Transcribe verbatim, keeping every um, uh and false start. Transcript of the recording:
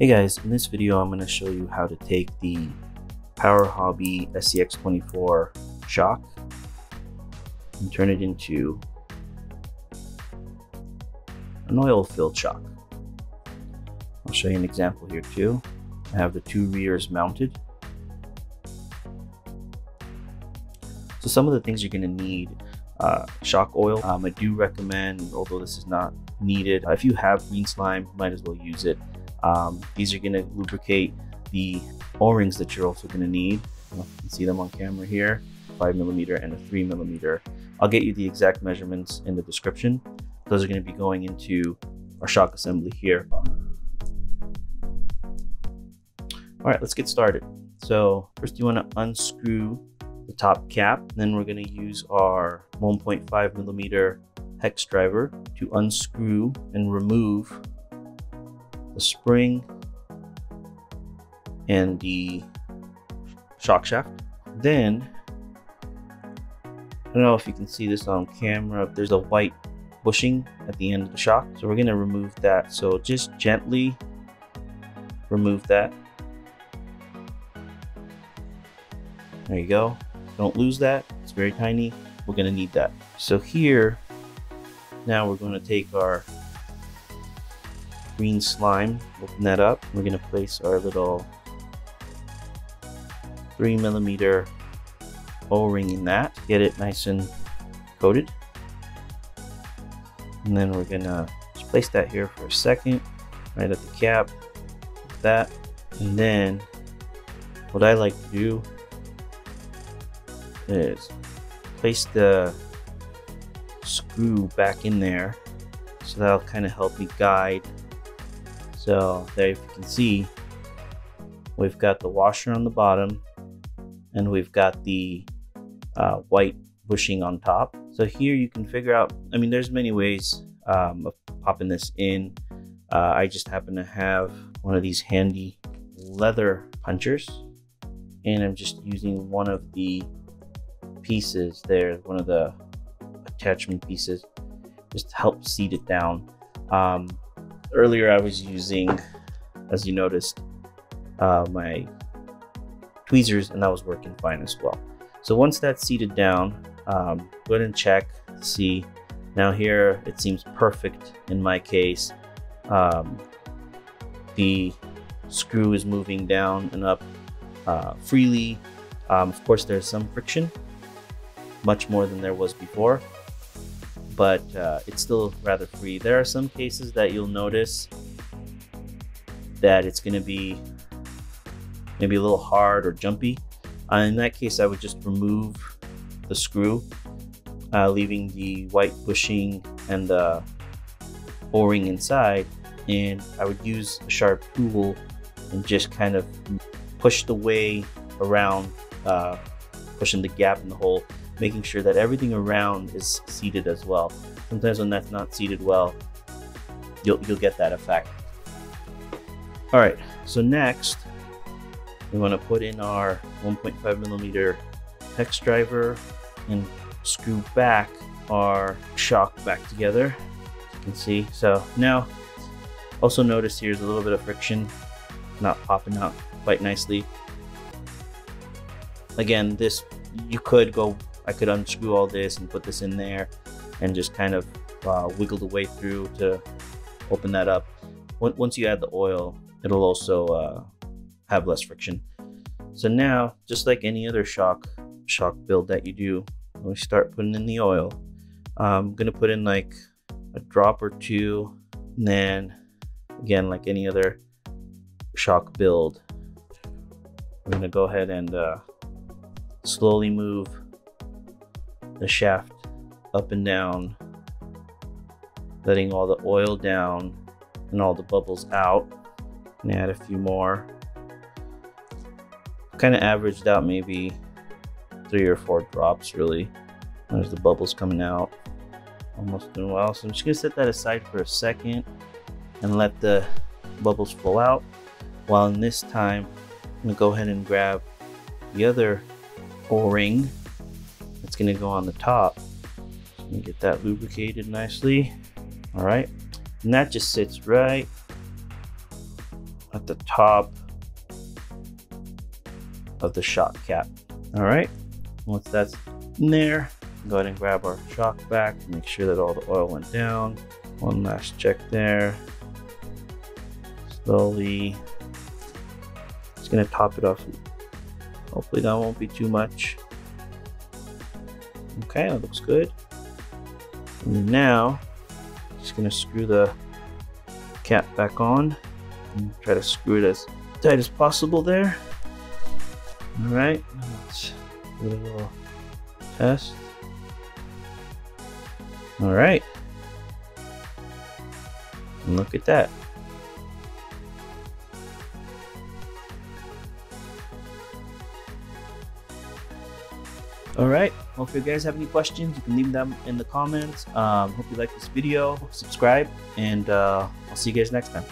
Hey guys, in this video I'm going to show you how to take the Power Hobby S C X twenty-four shock and turn it into an oil-filled shock. I'll show you an example here too. I have the two rears mounted. So some of the things you're going to need, uh, shock oil. Um, I do recommend, although this is not needed, uh, if you have green slime, might as well use it. Um, these are going to lubricate the O-rings that you're also going to need. You can see them on camera here, five millimeter and a three millimeter. I'll get you the exact measurements in the description. Those are going to be going into our shock assembly here. All right, let's get started. So first you want to unscrew the top cap. Then we're going to use our one point five millimeter hex driver to unscrew and remove the spring and the shock shaft. Then, I don't know if you can see this on camera, there's a white bushing at the end of the shock. So we're gonna remove that. So just gently remove that. There you go. Don't lose that, it's very tiny. We're gonna need that. So here, now we're gonna take our green slime, open that up. We're gonna place our little three millimeter O-ring in that, get it nice and coated. And then we're gonna just place that here for a second, right at the cap, like that. And then what I like to do is place the screw back in there. So that'll kind of help me guide. So there, if you can see, we've got the washer on the bottom and we've got the uh, white bushing on top. So here you can figure out, I mean, there's many ways um, of popping this in. Uh, I just happen to have one of these handy leather punchers and I'm just using one of the pieces there, one of the attachment pieces, just to help seat it down. Um, Earlier I was using, as you noticed, uh, my tweezers, and that was working fine as well. So once that's seated down, um, go ahead and check, see. Now here, it seems perfect in my case. Um, the screw is moving down and up uh, freely. Um, of course, there's some friction, much more than there was before, but uh, it's still rather free. There are some cases that you'll notice that it's gonna be maybe a little hard or jumpy. Uh, in that case, I would just remove the screw, uh, leaving the white bushing and the O-ring inside. And I would use a sharp tool and just kind of push the way around, uh, pushing the gap in the hole, making sure that everything around is seated as well. Sometimes when that's not seated well, you'll, you'll get that effect. All right, so next, we wanna put in our one point five millimeter hex driver and screw back our shock back together, as you can see. So now, also notice here's a little bit of friction, not popping out quite nicely. Again, this, you could go, I could unscrew all this and put this in there and just kind of uh, wiggle the way through to open that up. Once you add the oil, it'll also uh, have less friction. So now, just like any other shock shock build that you do, we start putting in the oil. I'm gonna put in like a drop or two, and then again, like any other shock build, I'm gonna go ahead and uh, slowly move the shaft up and down, letting all the oil down and all the bubbles out, and add a few more. Kind of averaged out maybe three or four drops really. There's the bubbles coming out, almost doing well. So I'm just gonna set that aside for a second and let the bubbles flow out. While in this time, I'm gonna go ahead and grab the other O-ring that's gonna go on the top. Let me get that lubricated nicely. All right, and that just sits right at the top of the shock cap. All right, once that's in there, go ahead and grab our shock back, make sure that all the oil went down. One last check there. Slowly, just gonna top it off. Hopefully that won't be too much. Okay, that looks good. And now, just gonna screw the cap back on and try to screw it as tight as possible there. All right, let's do a little test. All right, and look at that. All right, well, if you guys have any questions, you can leave them in the comments. Um, hope you like this video, subscribe, and uh, I'll see you guys next time.